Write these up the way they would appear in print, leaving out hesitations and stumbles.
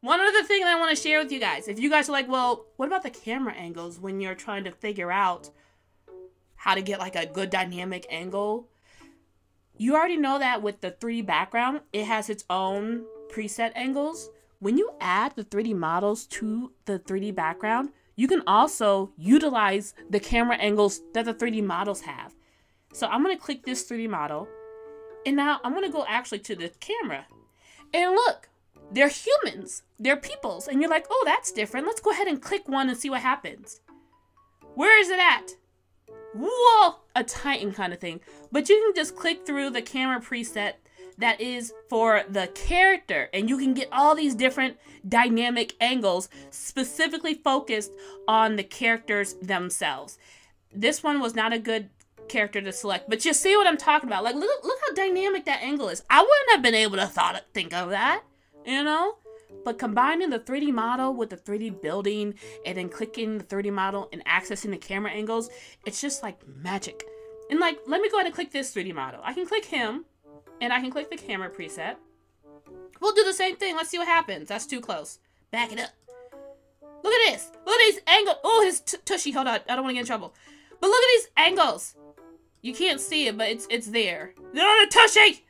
One other thing that I want to share with you guys, if you guys are like, well, what about the camera angles when you're trying to figure out how to get like a good dynamic angle? You already know that with the 3D background, it has its own preset angles. When you add the 3D models to the 3D background, you can also utilize the camera angles that the 3D models have. So I'm going to click this 3D model, and now I'm going to go actually to the camera. And look, they're humans, they're peoples, and you're like, oh, that's different. Let's go ahead and click one and see what happens. Where is it at? Whoa, a Titan kind of thing. But you can just click through the camera preset that is for the character, and you can get all these different dynamic angles specifically focused on the characters themselves. This one was not a good character to select, but you see what I'm talking about. Like, look how dynamic that angle is. I wouldn't have been able to think of that, you know? But combining the 3D model with the 3D building and then clicking the 3D model and accessing the camera angles, it's just like magic. And like, let me go ahead and click this 3D model. I can click him and I can click the camera preset. We'll do the same thing. Let's see what happens. That's too close. Back it up. Look at this. Look at these angles. Oh, his tushy. Hold on. I don't want to get in trouble. But look at these angles. You can't see it, but it's there. They're on a tushy.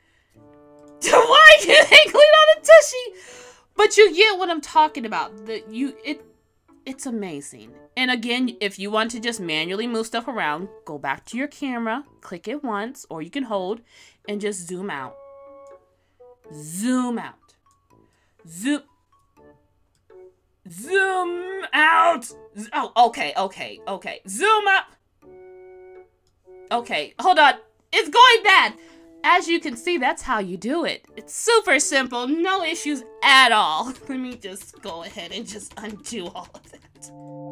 Why can't they clean on a tushy? But you get what I'm talking about. It's amazing. And again, if you want to just manually move stuff around, go back to your camera, click it once, or you can hold and just zoom out. Zoom out. Zoom. Zoom out. Oh, okay, okay, okay. Zoom up. Okay, hold on. It's going bad. As you can see, that's how you do it. It's super simple, no issues at all. Let me just go ahead and just undo all of that.